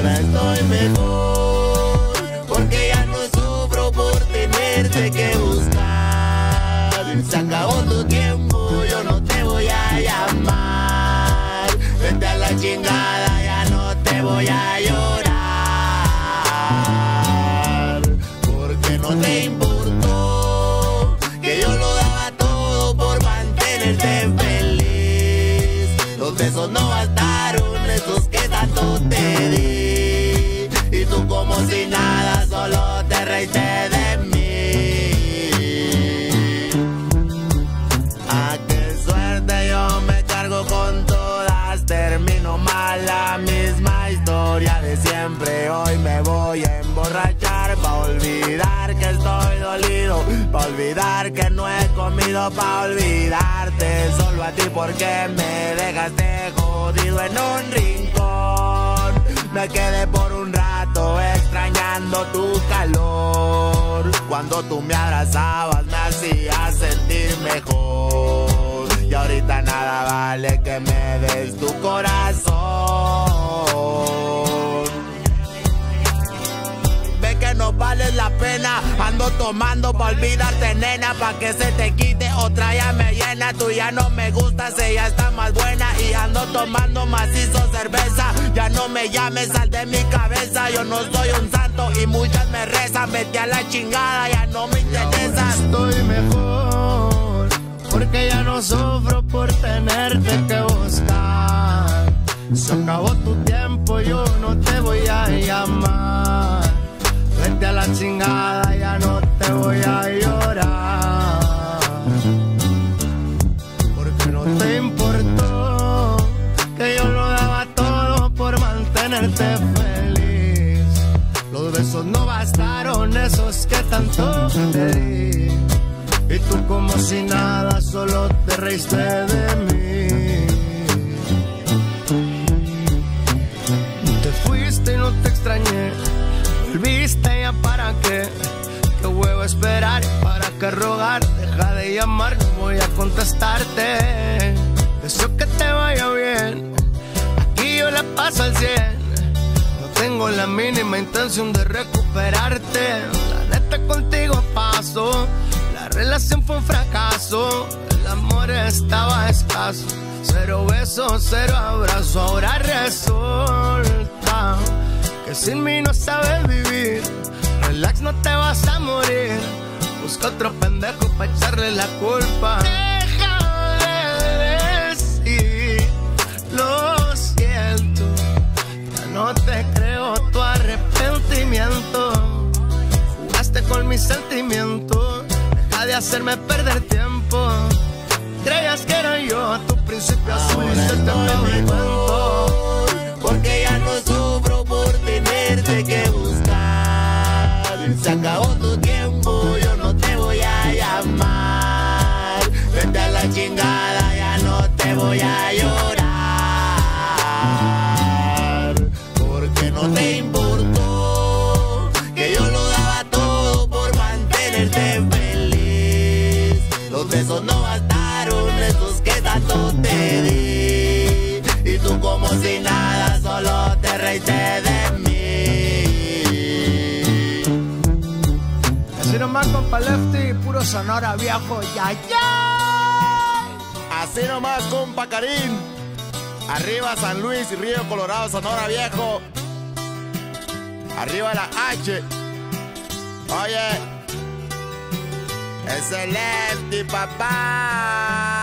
ahora estoy mejor, porque ya no sufro por tenerte que buscar. Se acabó tu tiempo, yo no te voy a llamar. Vete a la chingada, ya no te voy a llorar, porque no te importó que yo lo daba todo por mantenerte feliz. Los besos no bastaron, esos que tanto te di, y tú como si nada solo te reíste de mí. A qué suerte yo me cargo con todas, termino mal la misma historia de siempre. Hoy me voy a emborrachar pa' olvidar que estoy dolido, pa' olvidar que no he comido, pa' olvidarte solo a ti porque me dejaste jodido en un rincón. Me quedé por un rato extrañando tu calor. Cuando tú me abrazabas me hacías sentir mejor, y ahorita nada vale que me des tu corazón. Ve que no vales la pena, ando tomando pa' olvidarte, nena, pa' que se te quite, otra ya me llena. Tú ya no me gustas, ella está más buena, y ando tomando macizo cerveza. Ya no me llames, sal de mi cabeza, yo no soy un santo y muchas me rezan. Vete a la chingada, ya no me interesas. Estoy mejor, porque ya no sufro por tenerte que buscar. Se acabó tu tiempo, yo no te voy a llamar. Vete a la chingada, ya no te voy a llorar, porque no te importó que yo lo daba todo por mantenerte feliz. Los besos no bastaron, esos que tanto te di, y tú como si nada solo te reíste de mí. Te fuiste y no te extrañé, volviste ya para qué. Te vuelvo a esperar, para qué rogar. Deja de llamar, no voy a contestarte. Deseo que te vaya bien, aquí yo la paso al 100. No tengo la mínima intención de recuperarte. La neta contigo paso, la relación fue un fracaso. El amor estaba escaso, cero besos, cero abrazo. Ahora resulta que sin mí no sabes vivir. Relax, no te vas a morir. Busca otro pendejo pa' echarle la culpa. Deja de decir, lo siento, ya no te creo tu arrepentimiento. Jugaste con mis sentimientos, deja de hacerme perder tiempo. Creías que era yo, a tu principio azul y se te acabó el cuento, porque ya no sufro por tenerte que buscar. Se acabó tu tiempo, yo no te voy a llamar. Vete a la chingada, ya no te voy a llorar, porque no te importó que yo lo daba todo por mantenerte feliz. Los besos no bastaron, esos que tanto te di, y tú como si nada solo te reíste de mí. Así nomás, compa Lefty, puro Sonora, viejo, ya, ya. Así nomás, compa Karim. Arriba San Luis y Río Colorado, Sonora, viejo. Arriba la H. Oye, es el Lefty, papá.